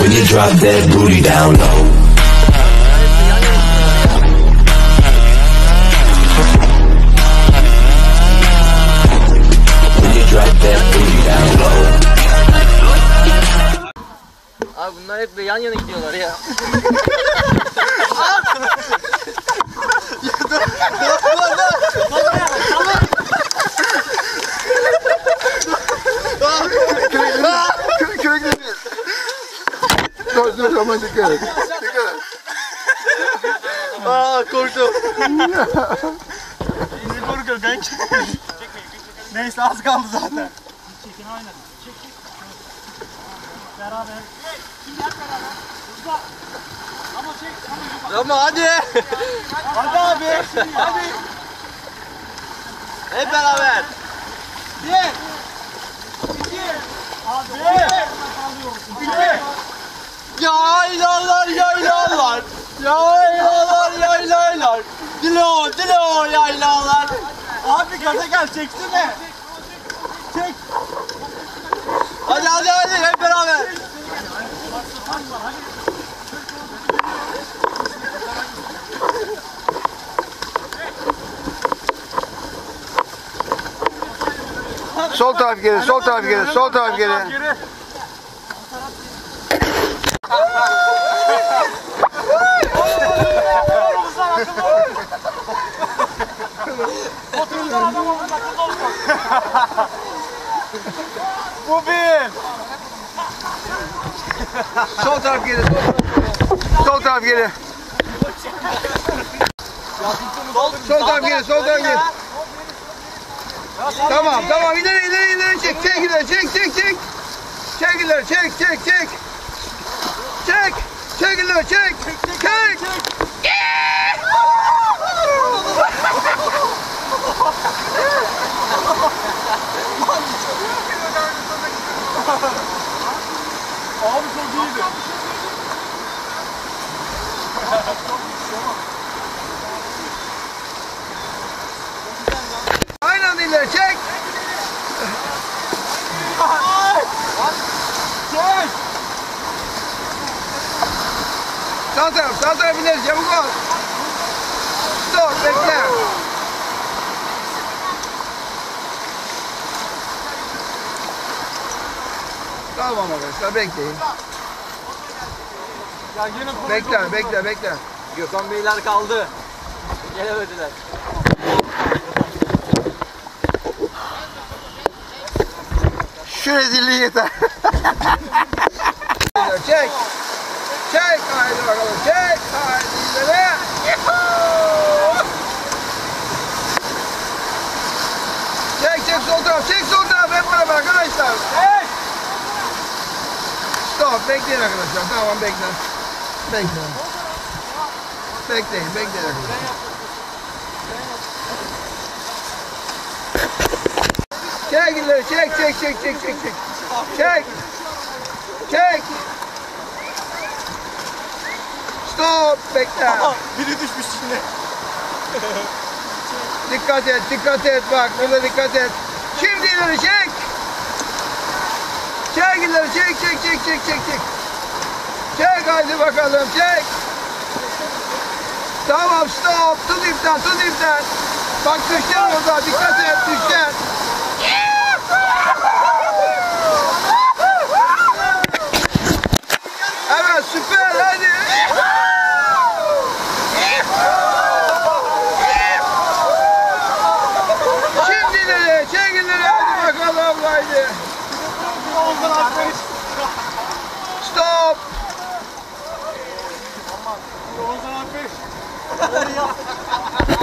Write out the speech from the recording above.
when you drop that booty down low. Abi bunlar hep yan yana gidiyorlar ya. Dur ama dikkat et. Korktum. Bizi korkuyor kanka. Neyse az kaldı zaten. Çekin aynen. Çekin. Beraber. Kimler beraber? Burada. Ama çek. Ama hadi. Hadi abi. Hadi. Hep beraber. Bir. İki. Abi. Bir. Yaylalar yaylalar, yaylalar yaylalar, dilo dilo yaylalar. Abi gaza gel, çeksene. Çek. Hadi hadi hadi hep beraber. Sol taraf geri, sol taraf geri, sol taraf geri. Bu bir. Sol taraf geri. Sol taraf geri. Sol taraf geri. Sol taraf geri. Tamam tamam, ileri ileri ileri çek. Çek ileri, çek çek çek. Çek ileri, çek çek çek. Çek. Çek ileri, çek. Çek. Abi çok iyiydi. Aynı anda ileri çek. Çek. Sağ taraf ineriz, çabuk ol. Dur, bekle. Tamam arkadaşlar, bekleyin. Ya yine bekle, bekle, bekle. Gökhan Beyler kaldı. Gelemediler. Şu rezilliği yeter. Çek. Çek, haydi bakalım. Çek, haydi ileri. Çek, çek sol taraf. Çek sol taraf. Hep beraber arkadaşlar. Çek. Tamam, bekleyin arkadaşlar. Tamam, bekleyin. Bekleyin. Bekleyin, bekleyin arkadaşlar. Çek ileri, çek, çek, çek, çek, çek, çek. Çek. Çek. Stop, bekle. Biri düşmüş şimdi. Dikkat et, dikkat et bak. Burada dikkat et. Şimdi ileri çek. Çek ileri, çek, çek, çek, çek, çek, çek. Çek, haydi bakalım, çek. Tamam, stop. Tut ipten, tut ipten. Bak düşeceksin orada, dikkat et, düşeceksin. Evet, süper, hadi. Şimdi ileri, çek ileri, hadi bakalım, haydi. Stop. Aman.